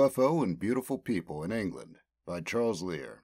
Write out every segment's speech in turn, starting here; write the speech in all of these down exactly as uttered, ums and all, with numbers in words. U F O and Beautiful People in England by Charles Lear.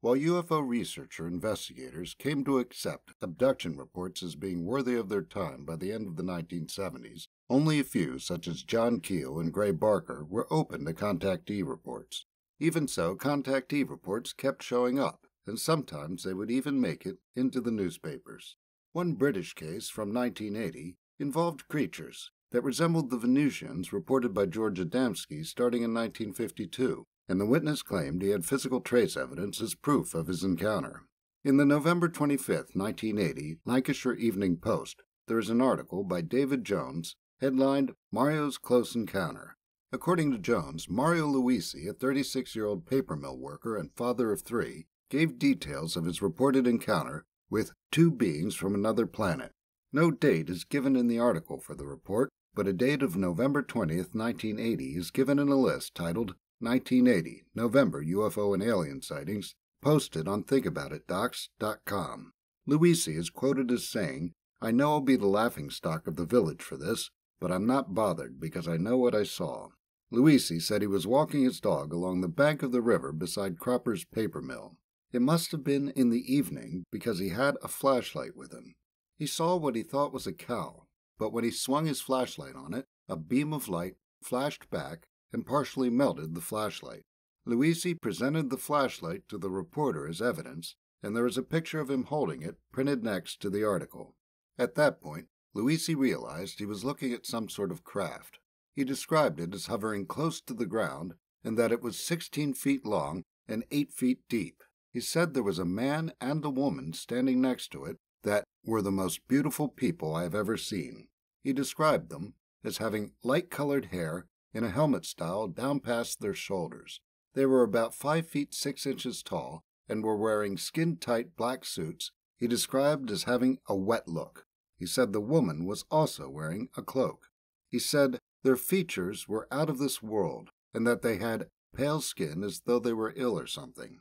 While U F O researcher investigators came to accept abduction reports as being worthy of their time by the end of the nineteen seventies, only a few, such as John Keel and Gray Barker, were open to contactee reports. Even so, contactee reports kept showing up, and sometimes they would even make it into the newspapers. One British case from nineteen eighty involved creatures that resembled the Venusians reported by George Adamski starting in nineteen fifty-two. And the witness claimed he had physical trace evidence as proof of his encounter. In the November twenty-fifth, nineteen eighty, Lancashire Evening Post, there is an article by David Jones headlined, "Mario's Close Encounter." According to Jones, Mario Luisi, a thirty-six-year-old paper mill worker and father of three, gave details of his reported encounter with two beings from another planet. No date is given in the article for the report, but a date of November twentieth, nineteen eighty is given in a list titled, nineteen eighty, November U F O and Alien Sightings, posted on think about it docs dot com. Luisi is quoted as saying, "I know I'll be the laughingstock of the village for this, but I'm not bothered because I know what I saw." Luisi said he was walking his dog along the bank of the river beside Cropper's paper mill. It must have been in the evening because he had a flashlight with him. He saw what he thought was a cow, but when he swung his flashlight on it, a beam of light flashed back and partially melted the flashlight. Luisi presented the flashlight to the reporter as evidence, and there is a picture of him holding it printed next to the article. At that point, Luisi realized he was looking at some sort of craft. He described it as hovering close to the ground and that it was sixteen feet long and eight feet deep. He said there was a man and a woman standing next to it that were the most beautiful people I have ever seen. He described them as having light-colored hair in a helmet style down past their shoulders. They were about five feet six inches tall and were wearing skin-tight black suits he described as having a wet look. He said the woman was also wearing a cloak. He said their features were out of this world and that they had pale skin as though they were ill or something.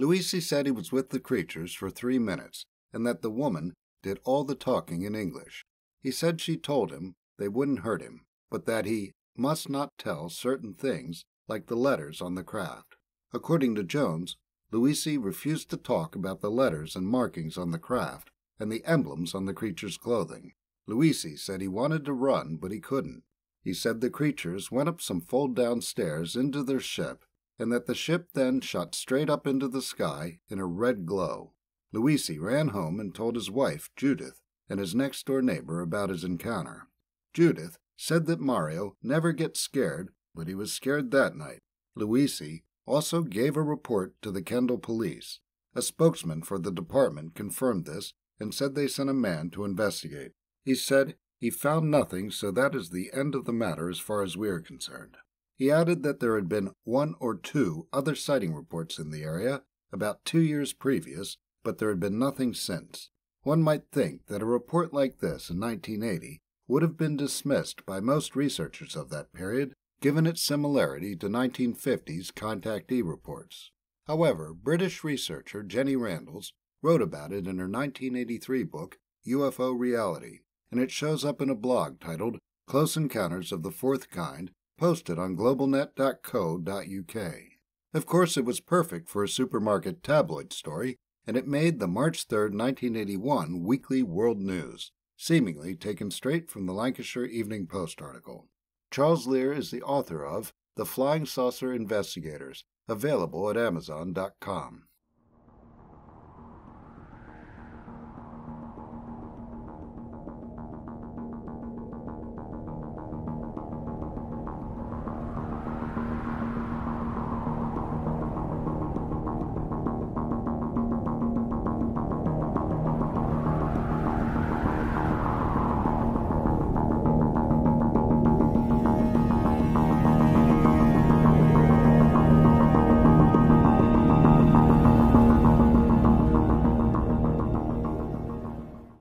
Luisi said he was with the creatures for three minutes and that the woman did all the talking in English. He said she told him they wouldn't hurt him, but that he must not tell certain things like the letters on the craft. According to Jones, Luisi refused to talk about the letters and markings on the craft and the emblems on the creature's clothing. Luisi said he wanted to run, but he couldn't. He said the creatures went up some fold-down stairs into their ship and that the ship then shot straight up into the sky in a red glow. Luisi ran home and told his wife, Judith, and his next-door neighbor about his encounter. Judith said that Mario never gets scared, but he was scared that night. Luisi also gave a report to the Kendall police. A spokesman for the department confirmed this and said they sent a man to investigate. He said he found nothing, so that is the end of the matter as far as we are concerned. He added that there had been one or two other sighting reports in the area about two years previous, but there had been nothing since. One might think that a report like this in nineteen eighty would have been dismissed by most researchers of that period, given its similarity to nineteen fifties contactee reports. However, British researcher Jenny Randles wrote about it in her nineteen eighty-three book, U F O Reality, and it shows up in a blog titled Close Encounters of the Fourth Kind, posted on global net dot co dot U K. Of course, it was perfect for a supermarket tabloid story, and it made the March third, nineteen eighty-one Weekly World News, seemingly taken straight from the Lancashire Evening Post article. Charles Lear is the author of The Flying Saucer Investigators, available at amazon dot com.